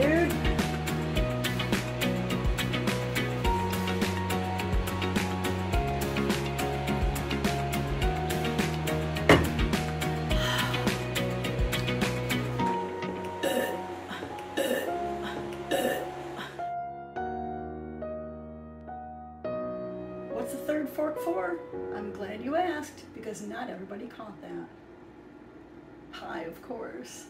dude. What's the third fork for? I'm glad you asked, because not everybody caught that. Pie, of course.